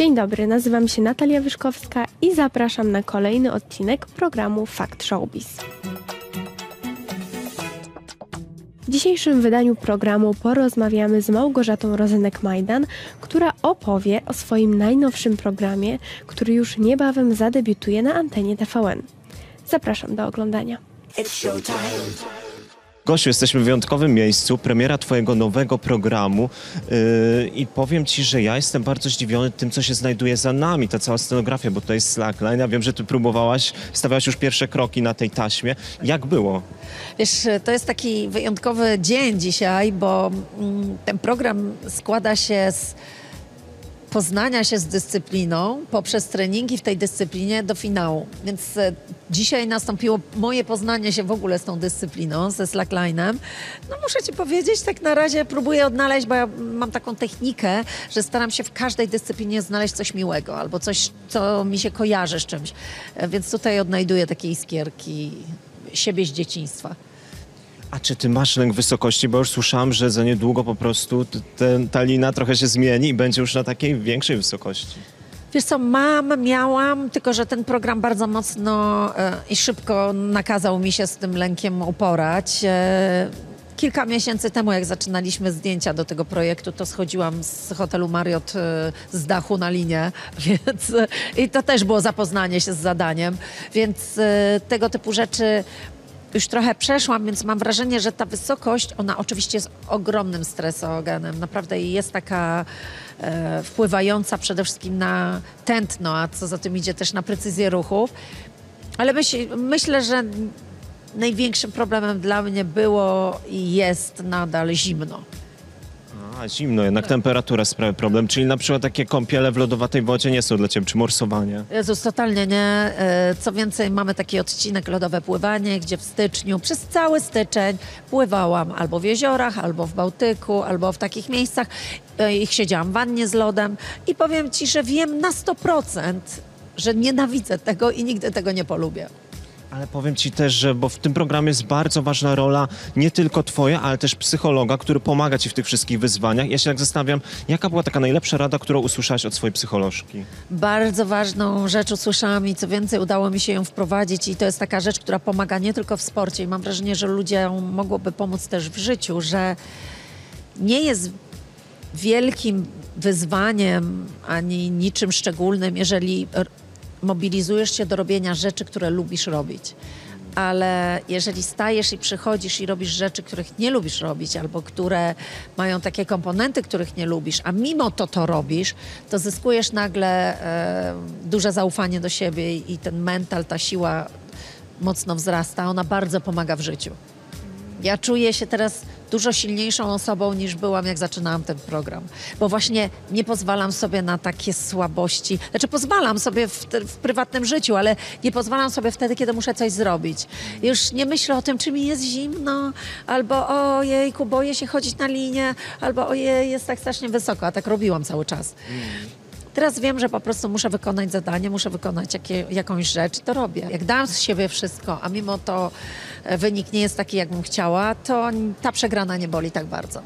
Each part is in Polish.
Dzień dobry, nazywam się Natalia Wyszkowska i zapraszam na kolejny odcinek programu Fakt Showbiz. W dzisiejszym wydaniu programu porozmawiamy z Małgorzatą Rozenek-Majdan, która opowie o swoim najnowszym programie, który już niebawem zadebiutuje na antenie TVN. Zapraszam do oglądania. Gosiu, jesteśmy w wyjątkowym miejscu, premiera twojego nowego programu i powiem ci, że ja jestem bardzo zdziwiony tym, co się znajduje za nami, ta cała scenografia, bo to jest slackline. Ja wiem, że ty próbowałaś, stawiałaś już pierwsze kroki na tej taśmie. Jak było? Wiesz, to jest taki wyjątkowy dzień dzisiaj, bo ten program składa się z poznania się z dyscypliną, poprzez treningi w tej dyscyplinie do finału. Więc dzisiaj nastąpiło moje poznanie się w ogóle z tą dyscypliną, ze slackline'em. No muszę ci powiedzieć, tak na razie próbuję odnaleźć, bo ja mam taką technikę, że staram się w każdej dyscyplinie znaleźć coś miłego albo coś, co mi się kojarzy z czymś. Więc tutaj odnajduję takie iskierki siebie z dzieciństwa. A czy ty masz lęk wysokości? Bo już słyszałam, że za niedługo po prostu ta lina trochę się zmieni i będzie już na takiej większej wysokości. Wiesz co, miałam, tylko że ten program bardzo mocno i szybko nakazał mi się z tym lękiem uporać. Kilka miesięcy temu, jak zaczynaliśmy zdjęcia do tego projektu, to schodziłam z hotelu Marriott z dachu na linię, więc i to też było zapoznanie się z zadaniem, więc tego typu rzeczy już trochę przeszłam, więc mam wrażenie, że ta wysokość, ona oczywiście jest ogromnym stresogenem. Naprawdę jest taka wpływająca przede wszystkim na tętno, a co za tym idzie też na precyzję ruchów. Ale myślę, że największym problemem dla mnie było i jest nadal zimno. A, zimno, jednak temperatura sprawia problem. Czyli na przykład takie kąpiele w lodowatej wodzie nie są dla ciebie, czy morsowanie? Jezus, totalnie nie. Co więcej, mamy taki odcinek Lodowe Pływanie, gdzie w styczniu, przez cały styczeń pływałam albo w jeziorach, albo w Bałtyku, albo w takich miejscach. Ich siedziałam w wannie z lodem i powiem ci, że wiem na 100%, że nienawidzę tego i nigdy tego nie polubię. Ale powiem ci też, że bo w tym programie jest bardzo ważna rola nie tylko twoja, ale też psychologa, który pomaga ci w tych wszystkich wyzwaniach. Ja się tak zastanawiam, jaka była taka najlepsza rada, którą usłyszałaś od swojej psycholożki? Bardzo ważną rzecz usłyszałam i co więcej udało mi się ją wprowadzić i to jest taka rzecz, która pomaga nie tylko w sporcie i mam wrażenie, że ludziom mogłoby pomóc też w życiu, że nie jest wielkim wyzwaniem ani niczym szczególnym, jeżeli mobilizujesz się do robienia rzeczy, które lubisz robić. Ale jeżeli stajesz i przychodzisz i robisz rzeczy, których nie lubisz robić albo które mają takie komponenty, których nie lubisz, a mimo to robisz, to zyskujesz nagle duże zaufanie do siebie i ten mental, ta siła mocno wzrasta. Ona bardzo pomaga w życiu. Ja czuję się teraz dużo silniejszą osobą niż byłam, jak zaczynałam ten program. Bo właśnie nie pozwalam sobie na takie słabości. Znaczy pozwalam sobie w prywatnym życiu, ale nie pozwalam sobie wtedy, kiedy muszę coś zrobić. Już nie myślę o tym, czy mi jest zimno, albo ojejku, boję się chodzić na linię, albo ojej, jest tak strasznie wysoko, a tak robiłam cały czas. Teraz wiem, że po prostu muszę wykonać zadanie, muszę wykonać jakąś rzecz i to robię. Jak dam z siebie wszystko, a mimo to wynik nie jest taki, jak bym chciała, to ta przegrana nie boli tak bardzo.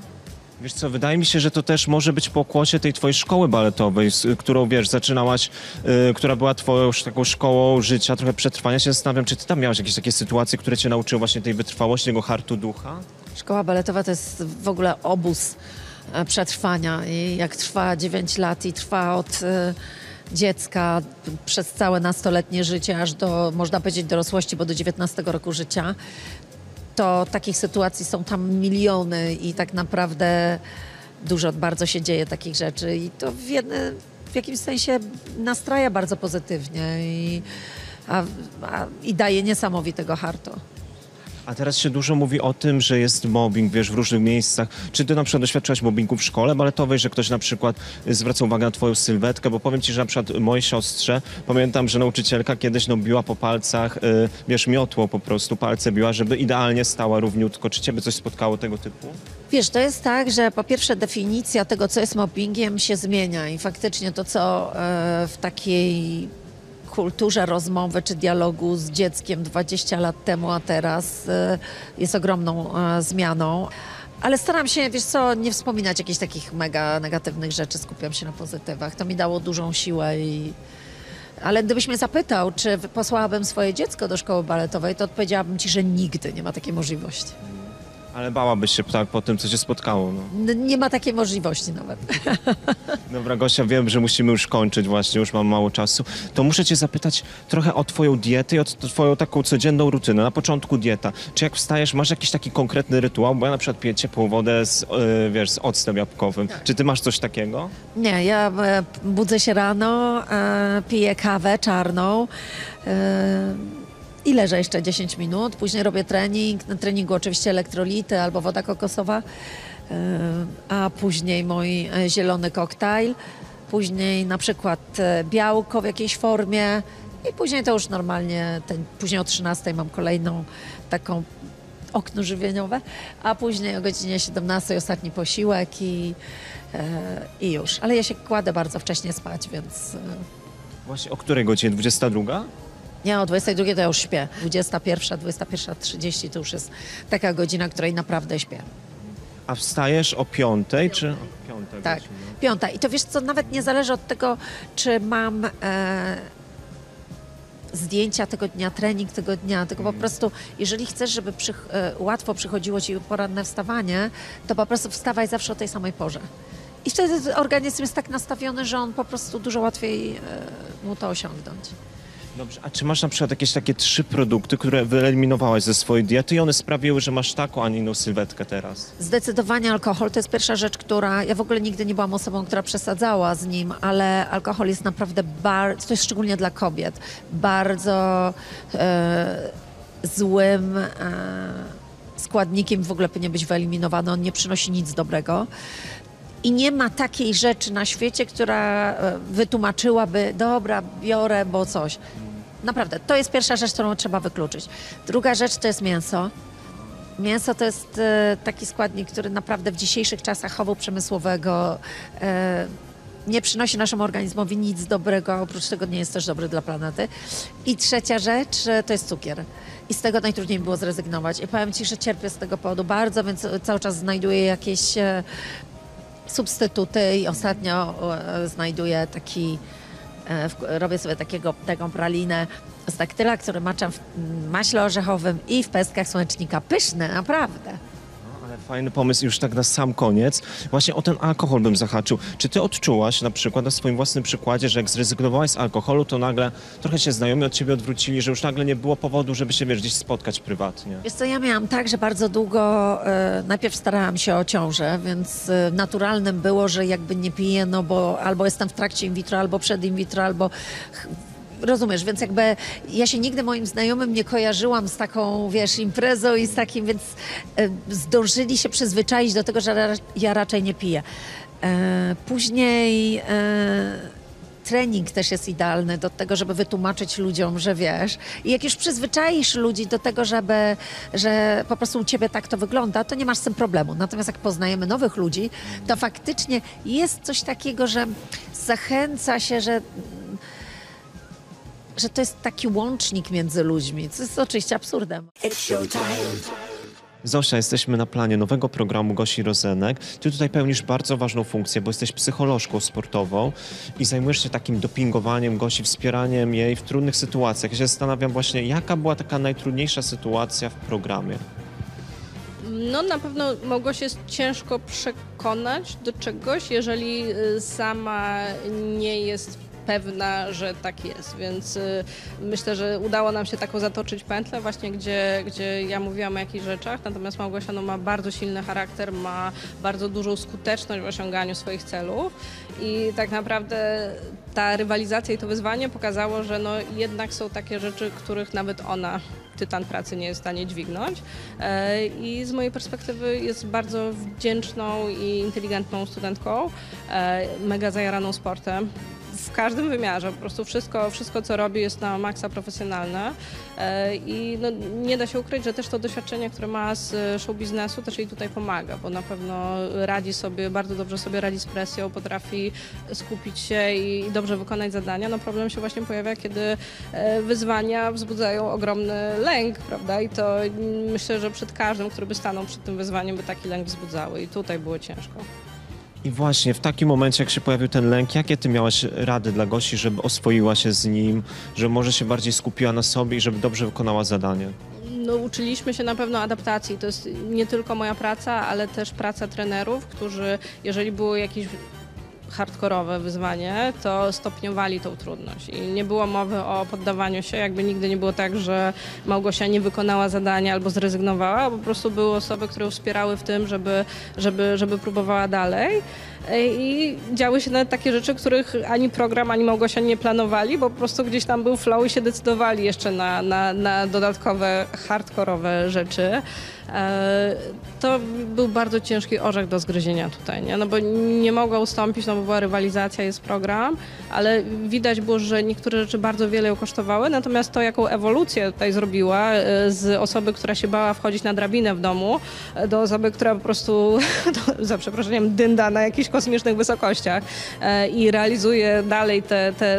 Wiesz co, wydaje mi się, że to też może być pokłosie tej twojej szkoły baletowej, którą, wiesz, zaczynałaś, która była twoją taką szkołą życia, trochę przetrwania. Się zastanawiam, czy ty tam miałaś jakieś takie sytuacje, które cię nauczyły właśnie tej wytrwałości, tego hartu ducha? Szkoła baletowa to jest w ogóle obóz przetrwania i jak trwa 9 lat i trwa od dziecka przez całe nastoletnie życie aż do, można powiedzieć, dorosłości, bo do 19 roku życia, to takich sytuacji są tam miliony i tak naprawdę dużo, bardzo się dzieje takich rzeczy i to w jakimś sensie nastraja bardzo pozytywnie i daje niesamowitego hartu. A teraz się dużo mówi o tym, że jest mobbing, wiesz, w różnych miejscach. Czy ty na przykład doświadczyłaś mobbingu w szkole baletowej, że ktoś na przykład zwraca uwagę na twoją sylwetkę? Bo powiem ci, że na przykład mojej siostrze, pamiętam, że nauczycielka kiedyś biła po palcach, wiesz, miotło po prostu, palce biła, żeby idealnie stała równiutko. Czy ciebie coś spotkało tego typu? Wiesz, to jest tak, że po pierwsze definicja tego, co jest mobbingiem, się zmienia i faktycznie to, co w takiej kulturze rozmowy czy dialogu z dzieckiem 20 lat temu, a teraz jest ogromną zmianą. Ale staram się, wiesz co, nie wspominać jakichś takich mega negatywnych rzeczy, skupiam się na pozytywach. To mi dało dużą siłę i... Ale gdybyś mnie zapytał, czy posłałabym swoje dziecko do szkoły baletowej, to odpowiedziałabym ci, że nigdy nie ma takiej możliwości. Ale bałabyś się tak po tym, co się spotkało. No. Nie ma takiej możliwości nawet. Dobra, Gosia, wiem, że musimy już kończyć właśnie, już mam mało czasu. To muszę cię zapytać trochę o twoją dietę i o twoją taką codzienną rutynę. Na początku dieta. Czy jak wstajesz, masz jakiś taki konkretny rytuał? Bo ja na przykład piję ciepłą wodę z, wiesz, z octem jabłkowym. Tak. Czy ty masz coś takiego? Nie, ja budzę się rano, piję kawę czarną. I leżę jeszcze 10 minut, później robię trening, na treningu oczywiście elektrolity albo woda kokosowa, a później mój zielony koktajl, później na przykład białko w jakiejś formie i później to już normalnie, później o 13 mam kolejną taką okno żywieniowe, a później o godzinie 17 ostatni posiłek i już. Ale ja się kładę bardzo wcześnie spać, więc... Właśnie o której godzinie? 22? Nie, o 22 to ja już śpię. 21, 21:30 to już jest taka godzina, której naprawdę śpię. A wstajesz o 5:00, czy? O 5:00. Tak, 5:00. I to wiesz co, nawet nie zależy od tego, czy mam zdjęcia tego dnia, trening tego dnia, tylko po prostu, jeżeli chcesz, żeby łatwo przychodziło ci poranne wstawanie, to po prostu wstawaj zawsze o tej samej porze. I wtedy organizm jest tak nastawiony, że on po prostu dużo łatwiej mu to osiągnąć. Dobrze, a czy masz na przykład jakieś takie 3 produkty, które wyeliminowałaś ze swojej diety i one sprawiły, że masz taką, a nie inną sylwetkę teraz? Zdecydowanie alkohol to jest pierwsza rzecz, która... Ja w ogóle nigdy nie byłam osobą, która przesadzała z nim, ale alkohol jest naprawdę bardzo... To jest szczególnie dla kobiet. Bardzo złym składnikiem w ogóle powinien być wyeliminowany. On nie przynosi nic dobrego. I nie ma takiej rzeczy na świecie, która wytłumaczyłaby, dobra, biorę, bo coś. Naprawdę, to jest pierwsza rzecz, którą trzeba wykluczyć. Druga rzecz to jest mięso. Mięso to jest taki składnik, który naprawdę w dzisiejszych czasach chowu przemysłowego nie przynosi naszemu organizmowi nic dobrego, a oprócz tego nie jest też dobry dla planety. I trzecia rzecz to jest cukier. I z tego najtrudniej było zrezygnować. I powiem ci, że cierpię z tego powodu bardzo, więc cały czas znajduję jakieś... substytuty i ostatnio znajduję taki, robię sobie taką pralinę z daktyla, który maczam w maśle orzechowym i w pestkach słonecznika. Pyszne, naprawdę. No, ale fajny pomysł już tak na sam koniec. Właśnie o ten alkohol bym zahaczył. Czy ty odczułaś na przykład na swoim własnym przykładzie, że jak zrezygnowałaś z alkoholu, to nagle trochę się znajomi od ciebie odwrócili, że już nagle nie było powodu, żeby się, wiesz, gdzieś spotkać prywatnie? Wiesz co, ja miałam tak, że bardzo długo najpierw starałam się o ciążę, więc naturalnym było, że jakby nie piję, no bo albo jestem w trakcie in vitro, albo przed in vitro, albo... Rozumiesz, więc jakby ja się nigdy moim znajomym nie kojarzyłam z taką, wiesz, imprezą i z takim, więc zdążyli się przyzwyczaić do tego, że ja raczej nie piję. Później trening też jest idealny do tego, żeby wytłumaczyć ludziom, że wiesz. I jak już przyzwyczaisz ludzi do tego, że po prostu u ciebie tak to wygląda, to nie masz z tym problemu. Natomiast jak poznajemy nowych ludzi, to faktycznie jest coś takiego, że zachęca się, że to jest taki łącznik między ludźmi, co jest oczywiście absurdem. Zosia, jesteśmy na planie nowego programu Gosi Rozenek. Ty tutaj pełnisz bardzo ważną funkcję, bo jesteś psycholożką sportową i zajmujesz się takim dopingowaniem Gosi, wspieraniem jej w trudnych sytuacjach. Ja się zastanawiam właśnie, jaka była taka najtrudniejsza sytuacja w programie? No na pewno Małgosię jest ciężko przekonać do czegoś, jeżeli sama nie jest pewna, że tak jest, więc myślę, że udało nam się taką zatoczyć pętlę właśnie, gdzie ja mówiłam o jakichś rzeczach, natomiast Małgosia no, ma bardzo silny charakter, ma bardzo dużą skuteczność w osiąganiu swoich celów i tak naprawdę ta rywalizacja i to wyzwanie pokazało, że no, jednak są takie rzeczy, których nawet ona, tytan pracy, nie jest w stanie dźwignąć i z mojej perspektywy jest bardzo wdzięczną i inteligentną studentką, mega zajaraną sportem. w każdym wymiarze. Po prostu wszystko co robi jest na maksa profesjonalne i no, nie da się ukryć, że też to doświadczenie, które ma z show biznesu, też jej tutaj pomaga, bo na pewno radzi sobie, bardzo dobrze sobie radzi z presją, potrafi skupić się i dobrze wykonać zadania. No problem się właśnie pojawia, kiedy wyzwania wzbudzają ogromny lęk, prawda? I to myślę, że przed każdym, który by stanął przed tym wyzwaniem, by taki lęk wzbudzały i tutaj było ciężko. I właśnie w takim momencie, jak się pojawił ten lęk, jakie ty miałaś rady dla Gosi, żeby oswoiła się z nim, żeby może się bardziej skupiła na sobie i żeby dobrze wykonała zadanie? No, uczyliśmy się na pewno adaptacji. To jest nie tylko moja praca, ale też praca trenerów, którzy, jeżeli było jakieś hardkorowe wyzwanie, to stopniowali tą trudność i nie było mowy o poddawaniu się, jakby nigdy nie było tak, że Małgosia nie wykonała zadania albo zrezygnowała, po prostu były osoby, które ją wspierały w tym, żeby próbowała dalej i działy się nawet takie rzeczy, których ani program, ani Małgosia nie planowali, bo po prostu gdzieś tam był flow i się decydowali jeszcze na dodatkowe hardkorowe rzeczy. To był bardzo ciężki orzech do zgryzienia tutaj, nie? No bo nie mogła ustąpić, no bo była rywalizacja, jest program, ale widać było, że niektóre rzeczy bardzo wiele ją kosztowały, natomiast to, jaką ewolucję tutaj zrobiła z osoby, która się bała wchodzić na drabinę w domu, do osoby, która po prostu, za przeproszeniem, dynda na jakichś kosmicznych wysokościach i realizuje dalej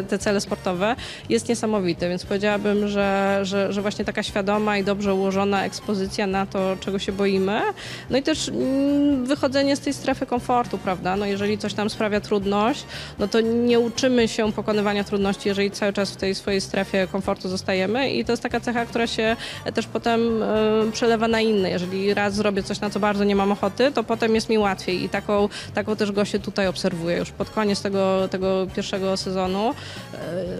te cele sportowe, jest niesamowite, więc powiedziałabym, że właśnie taka świadoma i dobrze ułożona ekspozycja na to, czego się boimy. No i też wychodzenie z tej strefy komfortu, prawda? No jeżeli coś nam sprawia trudność, no to nie uczymy się pokonywania trudności, jeżeli cały czas w tej swojej strefie komfortu zostajemy i to jest taka cecha, która się też potem przelewa na inne. Jeżeli raz zrobię coś, na co bardzo nie mam ochoty, to potem jest mi łatwiej i taką też Gosię tutaj obserwuję. Już pod koniec tego pierwszego sezonu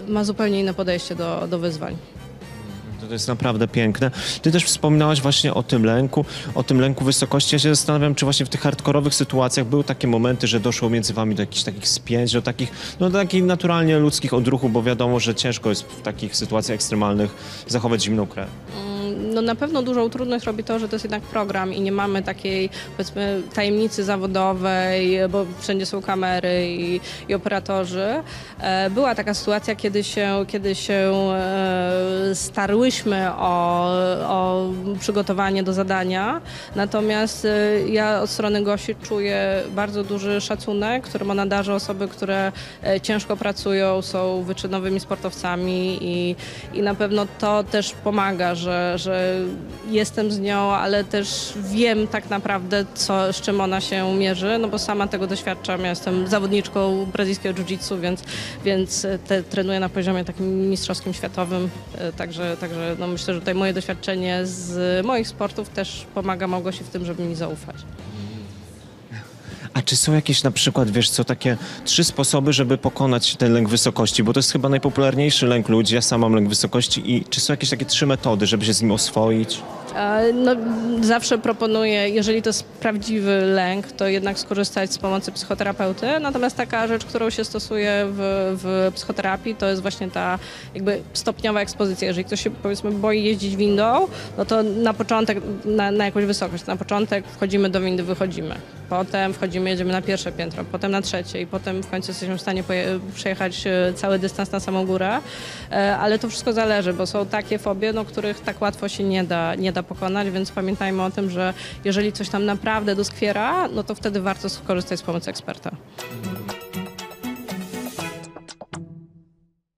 ma zupełnie inne podejście do wyzwań. To jest naprawdę piękne. Ty też wspominałaś właśnie o tym lęku wysokości. Ja się zastanawiam, czy właśnie w tych hardkorowych sytuacjach były takie momenty, że doszło między wami do jakichś takich spięć, do takich, no, do takich naturalnie ludzkich odruchów, bo wiadomo, że ciężko jest w takich sytuacjach ekstremalnych zachować zimną krew. No na pewno dużą trudność robi to, że to jest jednak program i nie mamy takiej, powiedzmy, tajemnicy zawodowej, bo wszędzie są kamery i operatorzy. Była taka sytuacja, kiedy się starłyśmy o przygotowanie do zadania, natomiast ja od strony Gosi czuję bardzo duży szacunek, który ona darzy osoby, które ciężko pracują, są wyczynowymi sportowcami i na pewno to też pomaga, że jestem z nią, ale też wiem tak naprawdę, z czym ona się mierzy, no bo sama tego doświadczam. Ja jestem zawodniczką brazylijskiego jiu-jitsu, więc trenuję na poziomie takim mistrzowskim, światowym. Także no myślę, że tutaj moje doświadczenie z moich sportów też pomaga Małgosi w tym, żeby mi zaufać. A czy są jakieś na przykład, wiesz co, takie 3 sposoby, żeby pokonać ten lęk wysokości? Bo to jest chyba najpopularniejszy lęk ludzi, ja sam mam lęk wysokości. I czy są jakieś takie 3 metody, żeby się z nim oswoić? No, zawsze proponuję, jeżeli to jest prawdziwy lęk, to jednak skorzystać z pomocy psychoterapeuty. Natomiast taka rzecz, którą się stosuje w psychoterapii, to jest właśnie ta jakby stopniowa ekspozycja. Jeżeli ktoś się, powiedzmy, boi jeździć windą, no to na początek, na jakąś wysokość, na początek wchodzimy do windy, wychodzimy. Potem wchodzimy, jedziemy na pierwsze piętro, potem na trzecie i potem w końcu jesteśmy w stanie przejechać cały dystans na samą górę. Ale to wszystko zależy, bo są takie fobie, no, których tak łatwo się nie da pokonać, więc pamiętajmy o tym, że jeżeli coś tam naprawdę doskwiera, no to wtedy warto skorzystać z pomocy eksperta.